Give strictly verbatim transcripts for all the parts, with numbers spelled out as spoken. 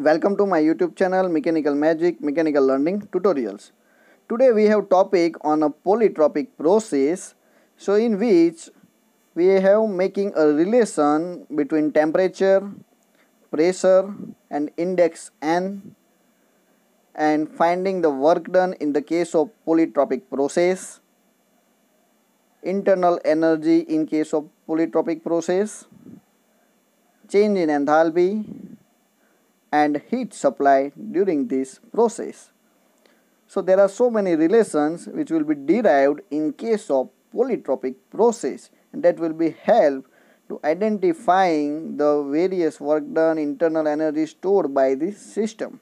Welcome to my YouTube channel Mechanical Magic Mechanical Learning Tutorials. Today we have topic on a polytropic process, so in which we have making a relation between temperature, pressure and index N, and finding the work done in the case of polytropic process, internal energy in case of polytropic process, change in enthalpy and heat supply during this process. So there are so many relations which will be derived in case of polytropic process, and that will be help to identifying the various work done, internal energy stored by this system.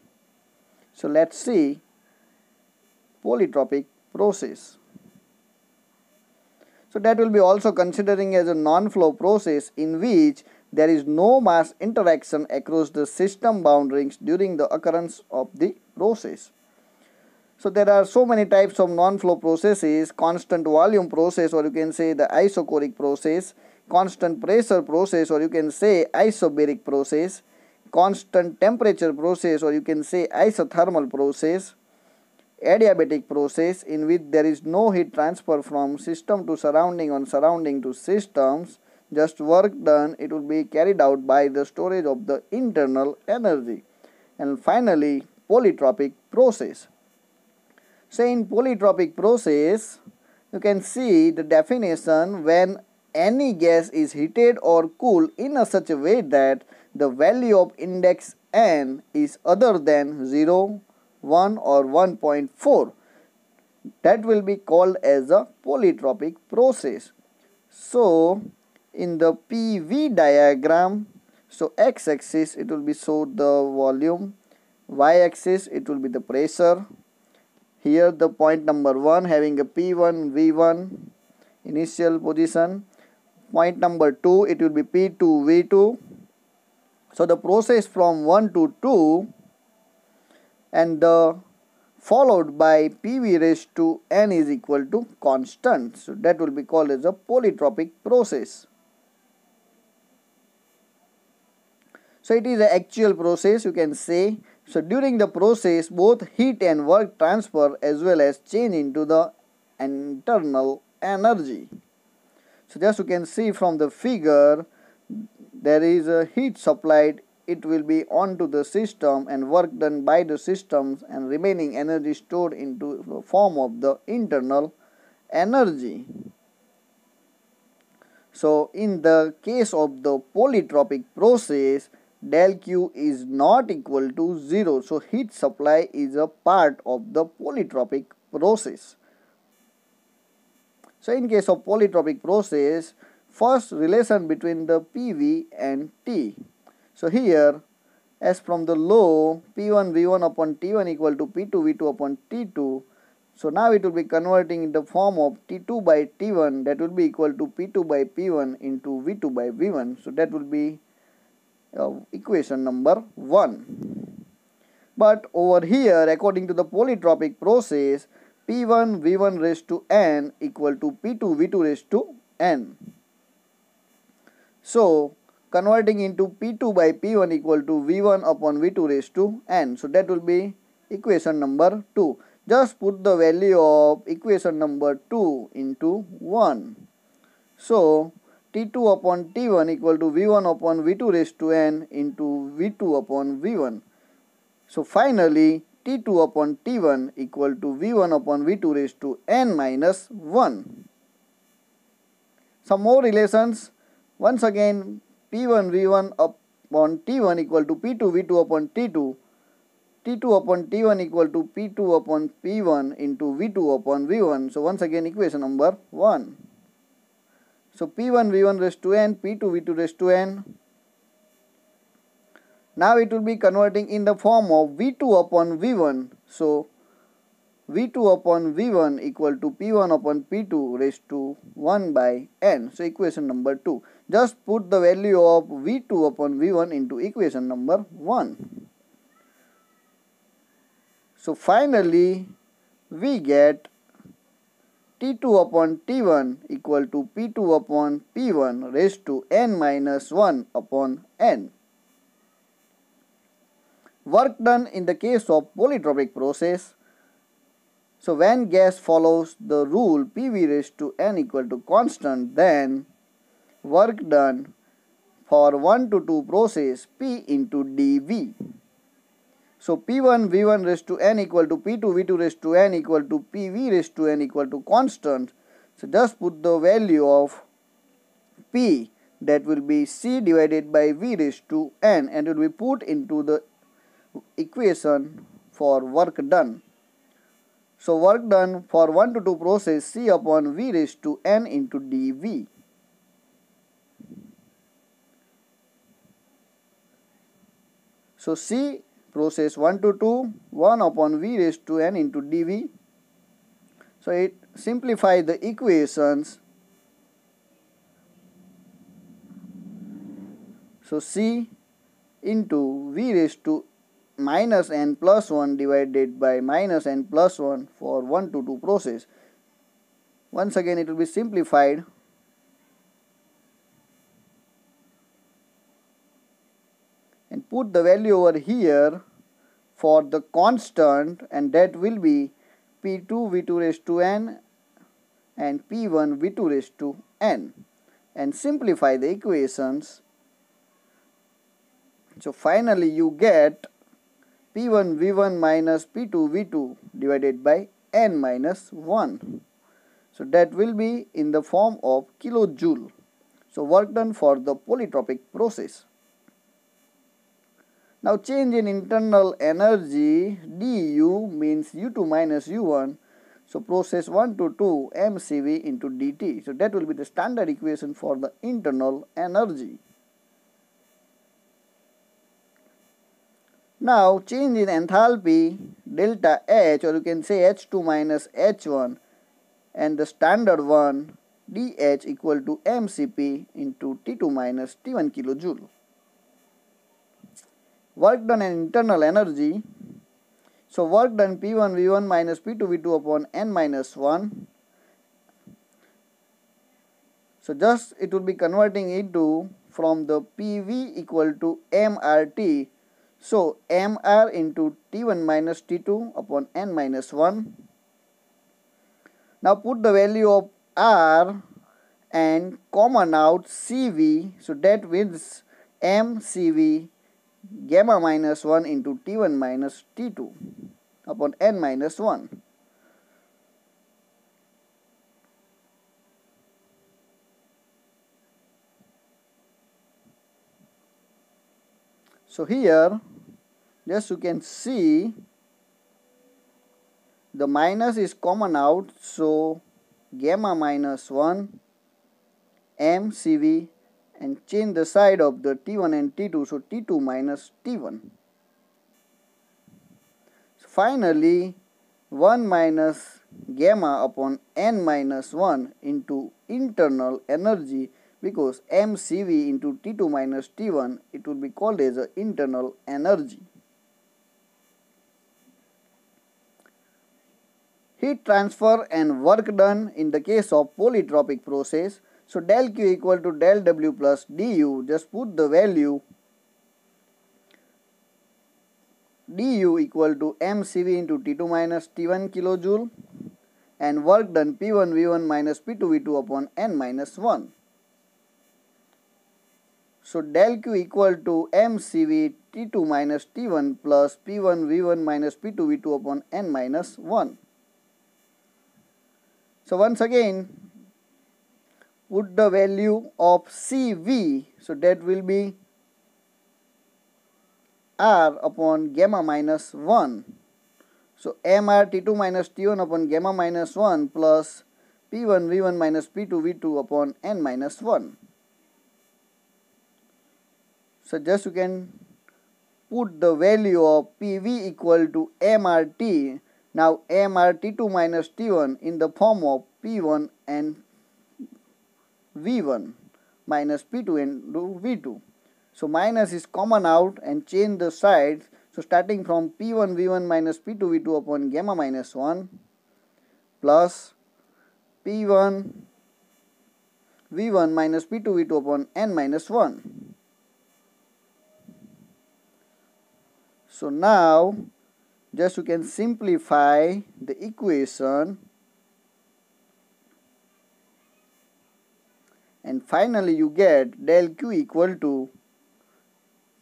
So let's see polytropic process. So that will be also considering as a non-flow process in which there is no mass interaction across the system boundaries during the occurrence of the process. So there are so many types of non-flow processes: constant volume process, or you can say the isochoric process, constant pressure process, or you can say isobaric process, constant temperature process, or you can say isothermal process, adiabatic process in which there is no heat transfer from system to surrounding or surrounding to systems. Just work done, it will be carried out by the storage of the internal energy. And finally, polytropic process. So in polytropic process, you can see the definition: when any gas is heated or cooled in a such a way that the value of index N is other than zero, one or one point four. That will be called as a polytropic process. So in the P V diagram, so x-axis it will be show the volume, y-axis it will be the pressure. Here the point number one having a P one, V one initial position, point number two it will be P two, V two. So the process from one to two and the followed by P V raised to N is equal to constant. So that will be called as a polytropic process. So it is an actual process, you can say. So during the process, both heat and work transfer as well as change into the internal energy. So just you can see from the figure, there is a heat supplied, it will be on to the system, and work done by the systems, and remaining energy stored into the form of the internal energy. So in the case of the polytropic process, del Q is not equal to zero. So heat supply is a part of the polytropic process. So in case of polytropic process, first relation between the P V and T. So here as from the law, P one V one upon T one equal to P two V two upon T two. So now it will be converting in the form of T two by T one, that will be equal to P two by P one into V two by V one. So that will be Uh, equation number one. But over here, according to the polytropic process, P one V one raised to N equal to P two V two raised to N. So converting into P two by P one equal to V one upon V two raised to N. So that will be equation number two. Just put the value of equation number two into one. So T two upon T one equal to V one upon V two raised to N into V two upon V one. So finally T two upon T one equal to V one upon V two raised to N minus one. Some more relations. Once again, P one V one upon T one equal to P two V two upon T two. T two upon T one equal to P two upon P one into V two upon V one. So once again equation number one. So P one V one raised to N, P two V two raised to N. Now it will be converting in the form of V two upon V one. So V two upon V one equal to P one upon P two raised to one by N. So equation number two. Just put the value of V two upon V one into equation number one. So finally we get T two upon T one equal to P two upon P one raised to N minus one upon N. work done in the case of polytropic process. So when gas follows the rule P V raised to N equal to constant, then work done for one to two process P into dV. So P one V one raised to N equal to P two V two raised to N equal to P V raised to N equal to constant. So just put the value of P, that will be C divided by V raised to N, and it will be put into the equation for work done. So work done for one to two process C upon V raised to N into dV. So C process one to two, one upon V raised to N into dV. So it simplifies the equations. So C into V raised to minus N plus one divided by minus N plus one for one to two process. Once again it will be simplified. And put the value over here for the constant, and that will be P two V two raised to N and P one V two raised to N, and simplify the equations. So finally you get P one V one minus P two V two divided by N minus one. So that will be in the form of kilojoule. So work done for the polytropic process. Now change in internal energy du means U two minus U one. So process one to two mCv into dt. So that will be the standard equation for the internal energy. Now change in enthalpy delta H, or you can say H two minus H one, and the standard one dH equal to mCp into T two minus T one kilojoule. Work done and internal energy. So work done P one V one minus P two V two upon N minus one. So just it will be converting into from the P V equal to M R T. So M R into T one minus T two upon N minus one. Now put the value of R and common out C V. So that means M C V gamma minus one into T one minus T two upon N minus one. So here just you can see the minus is common out, so gamma minus one M C V, and change the side of the T one and T two, so T two minus T one. So finally one minus gamma upon N minus one into internal energy, because M C V into T two minus T one, it will be called as a internal energy. Heat transfer and work done in the case of polytropic process. So del Q equal to del W plus du, just put the value du equal to mCv into T two minus T one kilojoule, and work done P one V one minus P two V two upon N minus one. So del Q equal to mCv T two minus T one plus P one V one minus P two V two upon N minus one. So once again put the value of C V, so that will be R upon gamma minus one. So M R T two minus T one upon gamma minus one plus P one V one minus P two V two upon N minus one. So just you can put the value of P V equal to M R T. Now M R T two minus T one in the form of P one and V one minus P two into V two. So minus is common out and change the sides. So starting from P one V one minus P two V two upon gamma minus one plus P one V one minus P two V two upon N minus one. So now just you can simplify the equation, and finally you get del Q equal to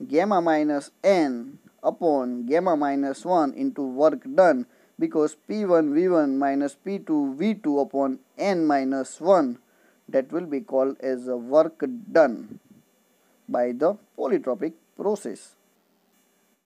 gamma minus n upon gamma minus one into work done, because P one V one minus P two V two upon n minus one, that will be called as a work done by the polytropic process.